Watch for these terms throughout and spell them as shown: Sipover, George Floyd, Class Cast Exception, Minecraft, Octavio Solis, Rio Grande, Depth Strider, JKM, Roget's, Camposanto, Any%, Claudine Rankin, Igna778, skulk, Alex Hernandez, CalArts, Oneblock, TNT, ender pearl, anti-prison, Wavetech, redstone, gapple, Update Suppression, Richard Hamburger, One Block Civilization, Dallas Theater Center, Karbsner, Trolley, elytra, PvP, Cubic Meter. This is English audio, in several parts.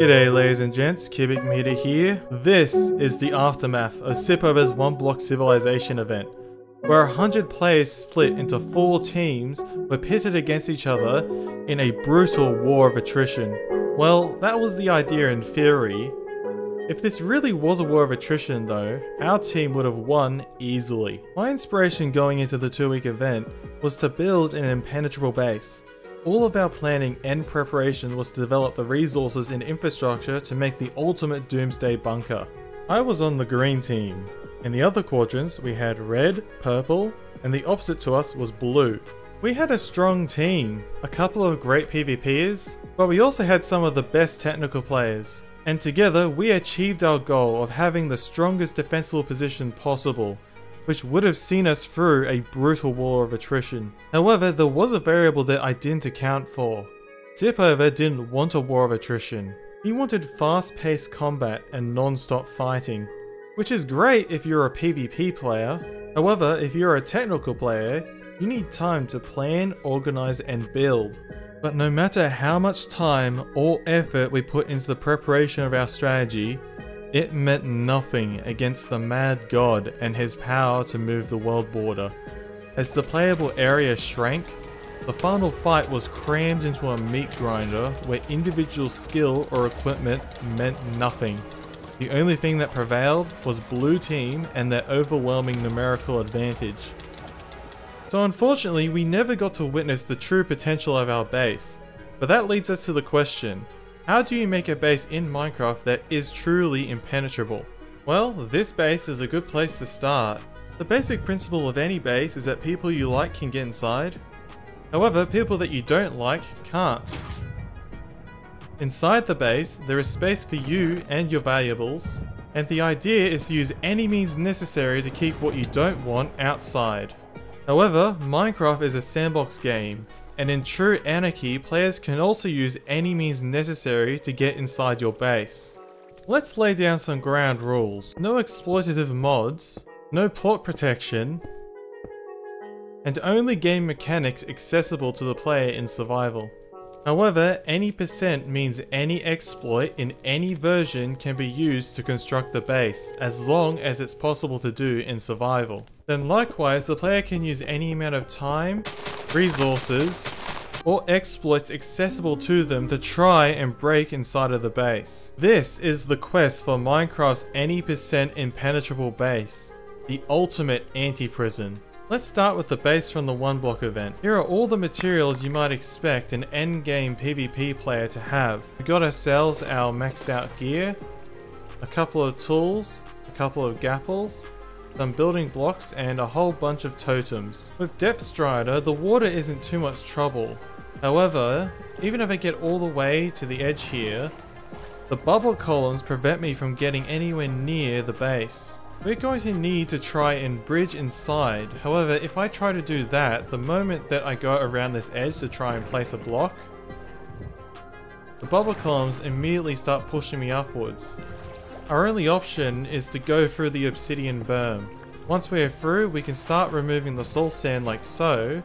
G'day ladies and gents, Cubic Meter here. This is the aftermath of Sipover's One Block Civilization event, where 100 players split into 4 teams were pitted against each other in a brutal war of attrition. Well, that was the idea in theory. If this really was a war of attrition though, our team would have won easily. My inspiration going into the 2-week event was to build an impenetrable base. All of our planning and preparation was to develop the resources and infrastructure to make the ultimate doomsday bunker. I was on the green team. In the other quadrants we had red, purple, and the opposite to us was blue. We had a strong team, a couple of great PvPers, but we also had some of the best technical players. And together we achieved our goal of having the strongest defensible position possible, which would have seen us through a brutal war of attrition. However, there was a variable that I didn't account for. Sipover didn't want a war of attrition. He wanted fast-paced combat and non-stop fighting, which is great if you're a PvP player. However, if you're a technical player, you need time to plan, organize, and build. But no matter how much time or effort we put into the preparation of our strategy, it meant nothing against the mad god and his power to move the world border. As the playable area shrank, the final fight was crammed into a meat grinder where individual skill or equipment meant nothing. The only thing that prevailed was blue team and their overwhelming numerical advantage. So unfortunately, we never got to witness the true potential of our base. But that leads us to the question: how do you make a base in Minecraft that is truly impenetrable? Well, this base is a good place to start. The basic principle of any base is that people you like can get inside. However, people that you don't like can't. Inside the base, there is space for you and your valuables, and the idea is to use any means necessary to keep what you don't want outside. However, Minecraft is a sandbox game, and in true anarchy, players can also use any means necessary to get inside your base. Let's lay down some ground rules. No exploitative mods, no plot protection, and only game mechanics accessible to the player in survival. However, any percent means any exploit in any version can be used to construct the base, as long as it's possible to do in survival. Then likewise, the player can use any amount of time, resources, or exploits accessible to them to try and break inside of the base. This is the quest for Minecraft's any percent impenetrable base, the ultimate anti-prison. Let's start with the base from the One Block event. Here are all the materials you might expect an endgame PvP player to have. We got ourselves our maxed out gear, a couple of tools, a couple of gapples, some building blocks, and a whole bunch of totems. With Depth Strider, the water isn't too much trouble. However, even if I get all the way to the edge here, the bubble columns prevent me from getting anywhere near the base. We're going to need to try and bridge inside. However, if I try to do that, the moment that I go around this edge to try and place a block, the bubble columns immediately start pushing me upwards. Our only option is to go through the obsidian berm. Once we are through, we can start removing the soul sand like so,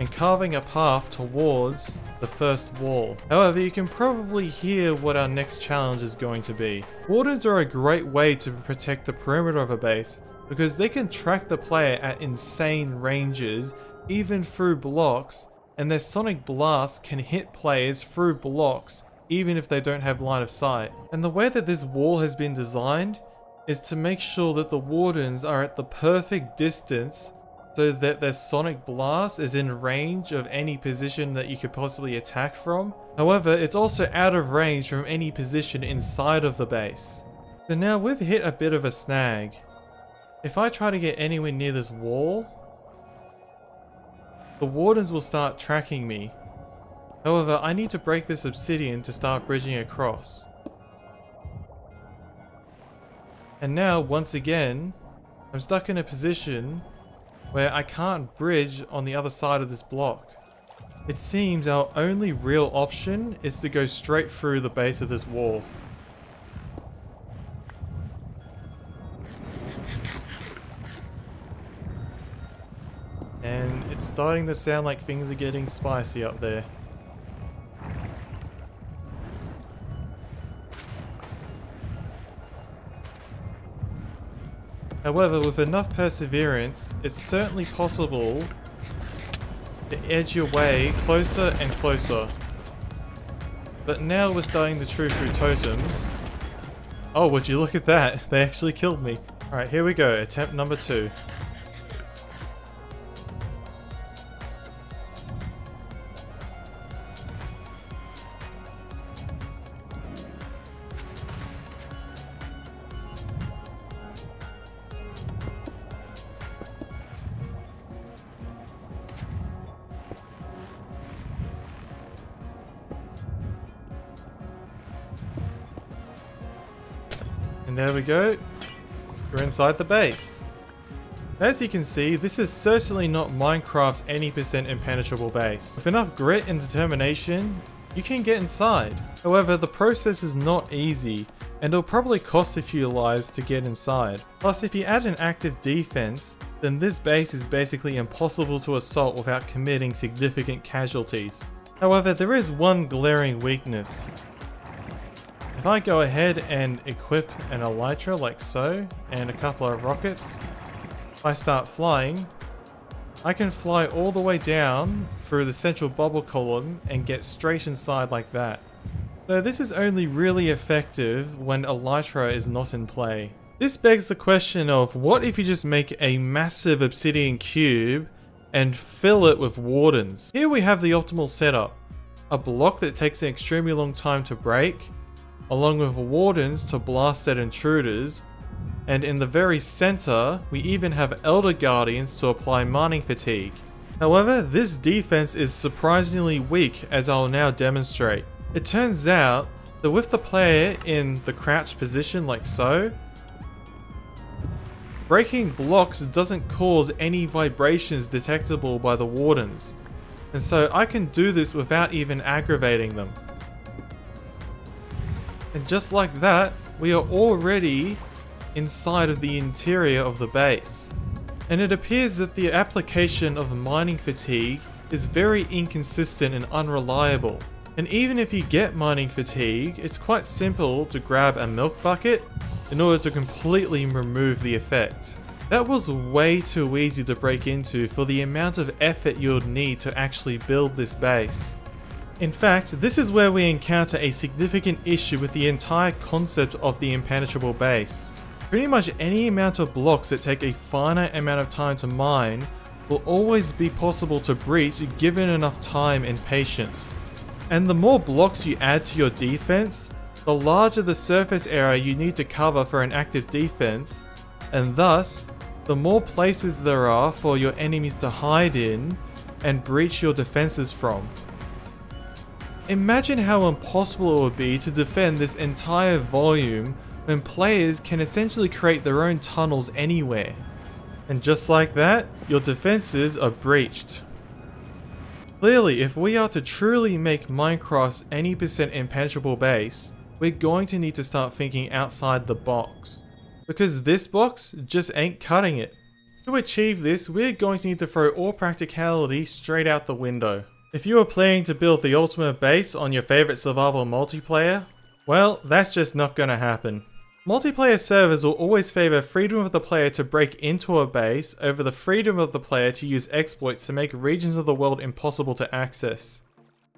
and carving a path towards the first wall. However, you can probably hear what our next challenge is going to be. Wardens are a great way to protect the perimeter of a base, because they can track the player at insane ranges, even through blocks, and their sonic blasts can hit players through blocks, even if they don't have line of sight. And the way that this wall has been designed is to make sure that the wardens are at the perfect distance so that their sonic blast is in range of any position that you could possibly attack from. However, it's also out of range from any position inside of the base. So now we've hit a bit of a snag. If I try to get anywhere near this wall, the wardens will start tracking me. However, I need to break this obsidian to start bridging across. And now, once again, I'm stuck in a position where I can't bridge on the other side of this block. It seems our only real option is to go straight through the base of this wall. And it's starting to sound like things are getting spicy up there. However, with enough perseverance, it's certainly possible to edge your way closer and closer. But now we're starting the true through totems. Oh, would you look at that? They actually killed me. Alright, here we go. Attempt number 2. There we go, we're inside the base. As you can see, this is certainly not Minecraft's any % impenetrable base. With enough grit and determination, you can get inside. However, the process is not easy, and it'll probably cost a few lives to get inside. Plus, if you add an active defense, then this base is basically impossible to assault without committing significant casualties. However, there is one glaring weakness. If I go ahead and equip an elytra like so, and a couple of rockets, if I start flying, I can fly all the way down through the central bubble column and get straight inside like that. Though this is only really effective when elytra is not in play. This begs the question of what if you just make a massive obsidian cube and fill it with wardens? Here we have the optimal setup. A block that takes an extremely long time to break, along with wardens to blast at intruders, and in the very center we even have elder guardians to apply mining fatigue. However, this defense is surprisingly weak, as I'll now demonstrate. It turns out that with the player in the crouched position like so, breaking blocks doesn't cause any vibrations detectable by the wardens, and so I can do this without even aggravating them. And just like that, we are already inside of the interior of the base. And it appears that the application of mining fatigue is very inconsistent and unreliable. And even if you get mining fatigue, it's quite simple to grab a milk bucket in order to completely remove the effect. That was way too easy to break into for the amount of effort you'll need to actually build this base. In fact, this is where we encounter a significant issue with the entire concept of the impenetrable base. Pretty much any amount of blocks that take a finite amount of time to mine will always be possible to breach given enough time and patience. And the more blocks you add to your defense, the larger the surface area you need to cover for an active defense, and thus, the more places there are for your enemies to hide in and breach your defenses from. Imagine how impossible it would be to defend this entire volume when players can essentially create their own tunnels anywhere. And just like that, your defenses are breached. Clearly, if we are to truly make Minecraft's any % impenetrable base, we're going to need to start thinking outside the box. Because this box just ain't cutting it. To achieve this, we're going to need to throw all practicality straight out the window. If you are planning to build the ultimate base on your favorite survival multiplayer, well, that's just not gonna happen. Multiplayer servers will always favor freedom of the player to break into a base over the freedom of the player to use exploits to make regions of the world impossible to access.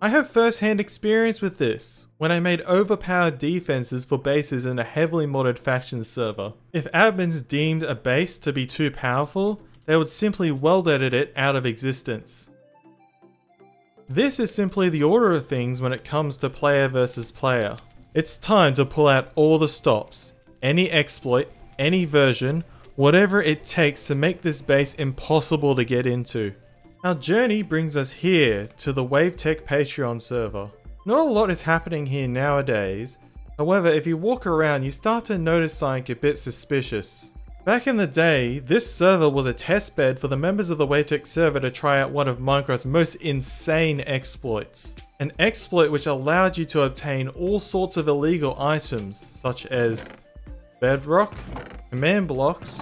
I have first-hand experience with this, when I made overpowered defenses for bases in a heavily modded faction server. If admins deemed a base to be too powerful, they would simply weld edit it out of existence. This is simply the order of things when it comes to player versus player. It's time to pull out all the stops, any exploit, any version, whatever it takes to make this base impossible to get into. Our journey brings us here to the Wavetech Patreon server. Not a lot is happening here nowadays, however if you walk around you start to notice something a bit suspicious. Back in the day, this server was a testbed for the members of the Wavetech server to try out one of Minecraft's most insane exploits. An exploit which allowed you to obtain all sorts of illegal items, such as bedrock, command blocks,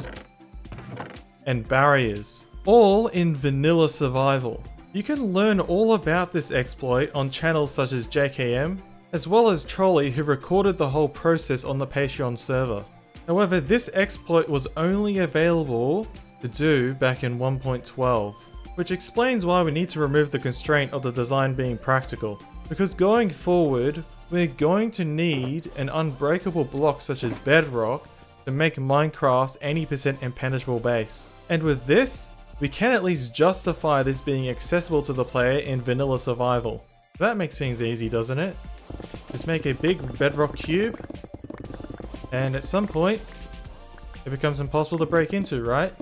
and barriers, all in vanilla survival. You can learn all about this exploit on channels such as JKM, as well as Trolley, who recorded the whole process on the Patreon server. However, this exploit was only available to do back in 1.12, which explains why we need to remove the constraint of the design being practical, because going forward, we're going to need an unbreakable block such as bedrock to make Minecraft's 80% impenetrable base. And with this, we can at least justify this being accessible to the player in vanilla survival. That makes things easy, doesn't it? Just make a big bedrock cube, and at some point, it becomes impossible to break into, right?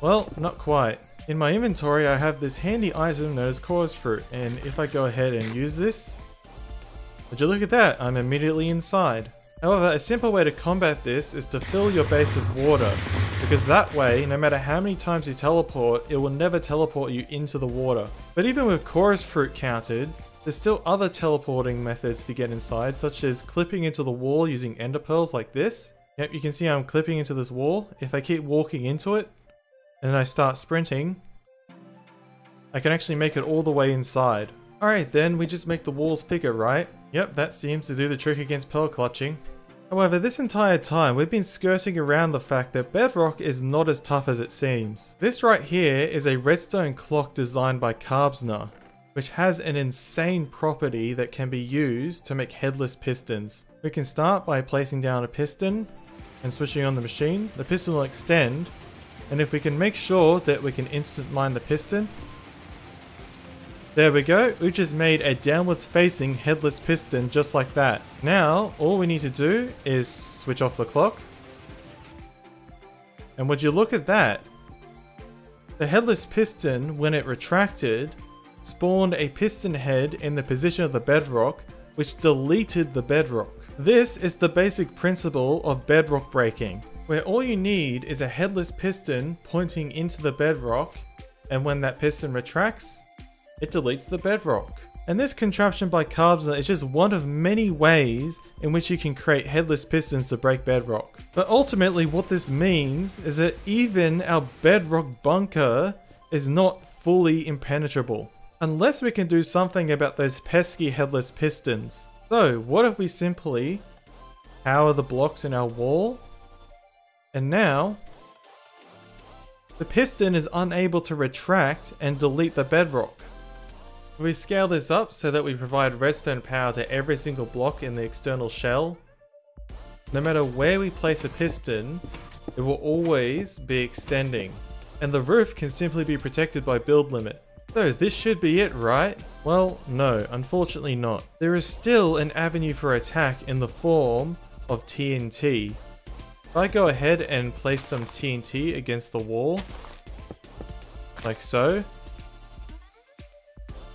Well, not quite. In my inventory, I have this handy item known as cause fruit, and if I go ahead and use this, would you look at that, I'm immediately inside. However, a simple way to combat this is to fill your base with water, because that way, no matter how many times you teleport, it will never teleport you into the water. But even with chorus fruit counted, there's still other teleporting methods to get inside, such as clipping into the wall using ender pearls like this. Yep, you can see I'm clipping into this wall. If I keep walking into it, and then I start sprinting, I can actually make it all the way inside. Alright then, we just make the walls bigger, right? Yep, that seems to do the trick against pearl clutching. However, this entire time we've been skirting around the fact that bedrock is not as tough as it seems. This right here is a redstone clock designed by Karbsner, which has an insane property that can be used to make headless pistons. We can start by placing down a piston and switching on the machine. The piston will extend, and if we can make sure that we can instant mine the piston, there we go, we just made a downwards facing headless piston just like that. Now all we need to do is switch off the clock, and would you look at that, the headless piston, when it retracted, spawned a piston head in the position of the bedrock, which deleted the bedrock. This is the basic principle of bedrock breaking, where all you need is a headless piston pointing into the bedrock, and when that piston retracts, it deletes the bedrock. And this contraption by Karbsner is just one of many ways in which you can create headless pistons to break bedrock. But ultimately what this means is that even our bedrock bunker is not fully impenetrable, unless we can do something about those pesky headless pistons. So what if we simply power the blocks in our wall, and now the piston is unable to retract and delete the bedrock. We scale this up so that we provide redstone power to every single block in the external shell. No matter where we place a piston, it will always be extending, and the roof can simply be protected by build limit. So this should be it, right? Well, no, unfortunately not. There is still an avenue for attack in the form of TNT. If I go ahead and place some TNT against the wall, like so,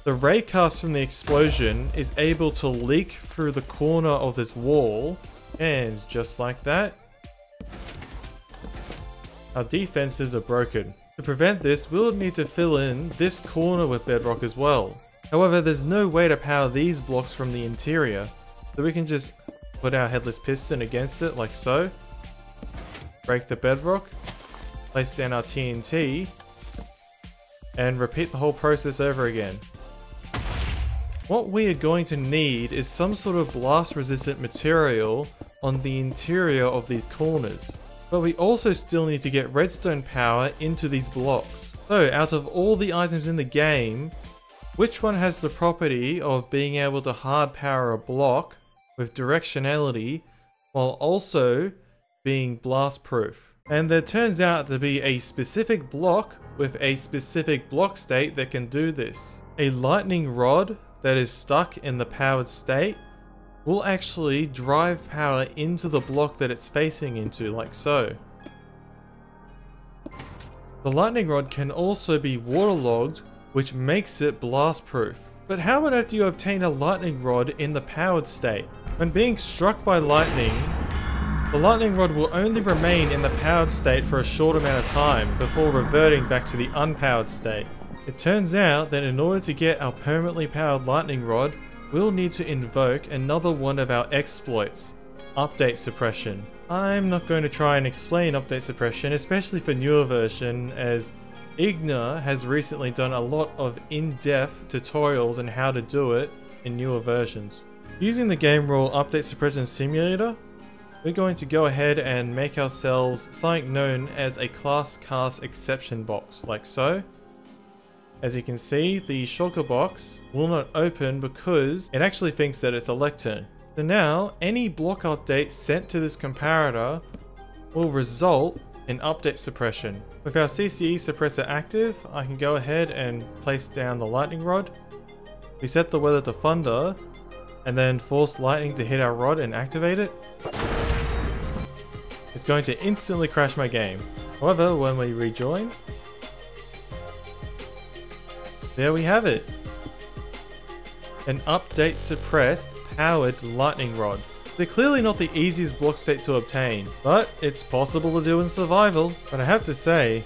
the raycast from the explosion is able to leak through the corner of this wall, and just like that, our defenses are broken. To prevent this, we'll need to fill in this corner with bedrock as well. However, there's no way to power these blocks from the interior, so we can just put our headless piston against it like so, break the bedrock, place down our TNT, and repeat the whole process over again. What we are going to need is some sort of blast resistant material on the interior of these corners. But we also still need to get redstone power into these blocks. So out of all the items in the game, which one has the property of being able to hard power a block with directionality while also being blast proof? And there turns out to be a specific block with a specific block state that can do this. A lightning rod that is stuck in the powered state will actually drive power into the block that it's facing into, like so. The lightning rod can also be waterlogged, which makes it blast proof. But how on earth do you obtain a lightning rod in the powered state? When being struck by lightning, the lightning rod will only remain in the powered state for a short amount of time before reverting back to the unpowered state. It turns out that in order to get our permanently powered lightning rod, we'll need to invoke another one of our exploits, Update Suppression. I'm not going to try and explain Update Suppression, especially for newer version, as Igna has recently done a lot of in-depth tutorials on how to do it in newer versions. Using the game rule Update Suppression Simulator, we're going to go ahead and make ourselves something known as a Class Cast Exception box, like so. As you can see, the shulker box will not open because it actually thinks that it's a lectern. So now, any block update sent to this comparator will result in update suppression. With our CCE suppressor active, I can go ahead and place down the lightning rod. We set the weather to thunder, and then force lightning to hit our rod and activate it. It's going to instantly crash my game. However, when we rejoin, there we have it. An update suppressed powered lightning rod. They're clearly not the easiest block state to obtain, but it's possible to do in survival. But I have to say,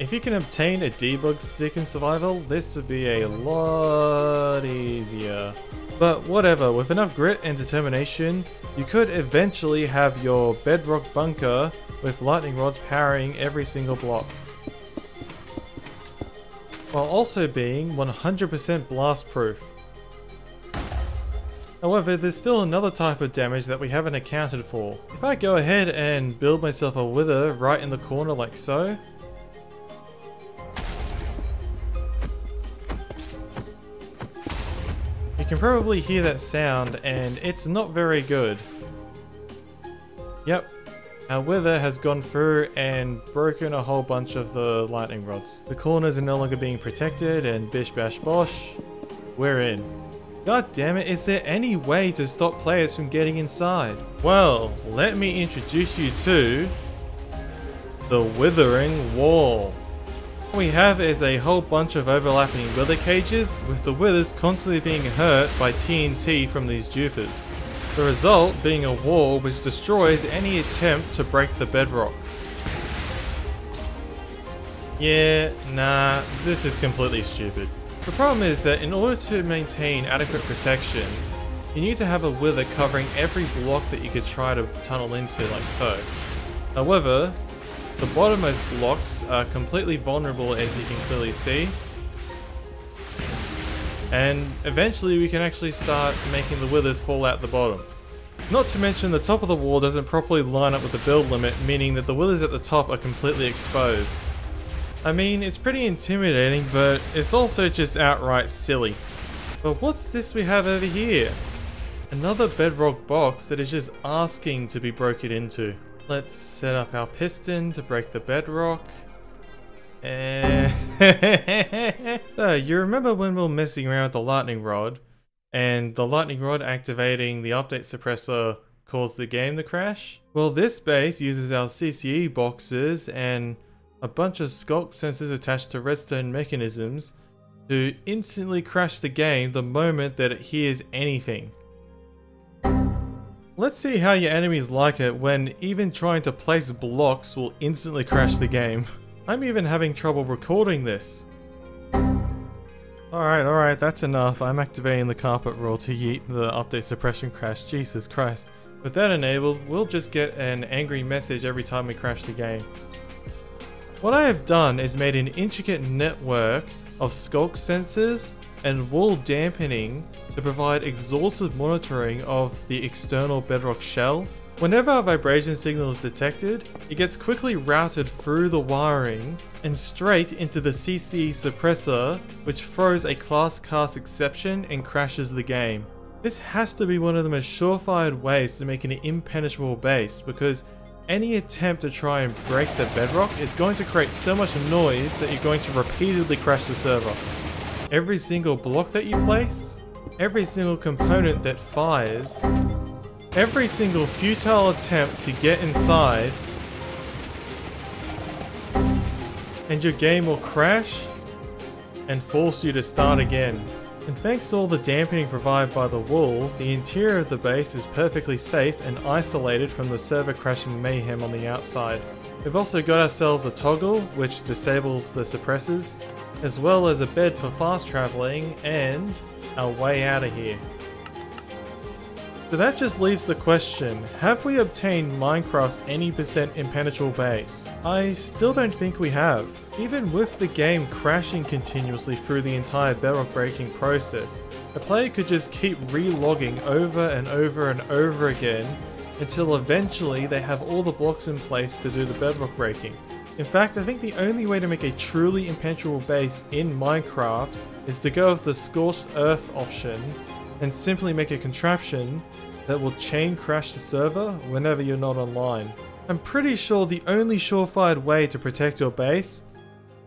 if you can obtain a debug stick in survival, this would be a lot easier. But whatever, with enough grit and determination, you could eventually have your bedrock bunker with lightning rods powering every single block, while also being 100% blast proof. However, there's still another type of damage that we haven't accounted for. If I go ahead and build myself a wither right in the corner like so, you can probably hear that sound and it's not very good. Yep. Our wither has gone through and broken a whole bunch of the lightning rods. The corners are no longer being protected and bish bash bosh, we're in. God damn it, is there any way to stop players from getting inside? Well, let me introduce you to the withering wall. What we have is a whole bunch of overlapping wither cages, with the withers constantly being hurt by TNT from these dupers. The result being a wall which destroys any attempt to break the bedrock. Yeah, nah, this is completely stupid. The problem is that in order to maintain adequate protection, you need to have a wither covering every block that you could try to tunnel into, like so. However, the bottommost blocks are completely vulnerable, as you can clearly see. And eventually we can actually start making the withers fall out the bottom. Not to mention the top of the wall doesn't properly line up with the build limit, meaning that the withers at the top are completely exposed. I mean, it's pretty intimidating, but it's also just outright silly. But what's this we have over here? Another bedrock box that is just asking to be broken into. Let's set up our piston to break the bedrock. So, you remember when we were messing around with the lightning rod, and the lightning rod activating the update suppressor caused the game to crash? Well, this base uses our CCE boxes and a bunch of skulk sensors attached to redstone mechanisms to instantly crash the game the moment that it hears anything. Let's see how your enemies like it when even trying to place blocks will instantly crash the game. I'm even having trouble recording this. Alright, that's enough. I'm activating the carpet roll to yeet the update suppression crash. Jesus Christ. With that enabled, we'll just get an angry message every time we crash the game. What I have done is made an intricate network of skulk sensors and wall dampening to provide exhaustive monitoring of the external bedrock shell. Whenever a vibration signal is detected, it gets quickly routed through the wiring and straight into the CCE suppressor, which throws a Class Cast Exception and crashes the game. This has to be one of the most surefire ways to make an impenetrable base, because any attempt to try and break the bedrock is going to create so much noise that you're going to repeatedly crash the server. Every single block that you place, every single component that fires, every single futile attempt to get inside, and your game will crash and force you to start again. And thanks to all the dampening provided by the wall, the interior of the base is perfectly safe and isolated from the server crashing mayhem on the outside. We've also got ourselves a toggle which disables the suppressors, as well as a bed for fast traveling and our way out of here. So that just leaves the question, have we obtained Minecraft's any percent impenetrable base? I still don't think we have. Even with the game crashing continuously through the entire bedrock breaking process, a player could just keep re-logging over and over again until eventually they have all the blocks in place to do the bedrock breaking. In fact, I think the only way to make a truly impenetrable base in Minecraft is to go with the scorched earth option and simply make a contraption that will chain crash the server whenever you're not online. I'm pretty sure the only surefire way to protect your base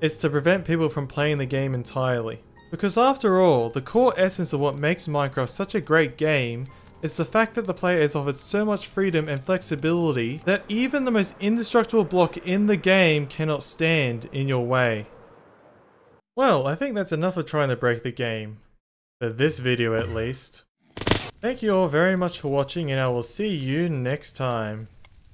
is to prevent people from playing the game entirely. Because after all, the core essence of what makes Minecraft such a great game is the fact that the player is offered so much freedom and flexibility that even the most indestructible block in the game cannot stand in your way. Well, I think that's enough of trying to break the game. For this video at least. Thank you all very much for watching, and I will see you next time.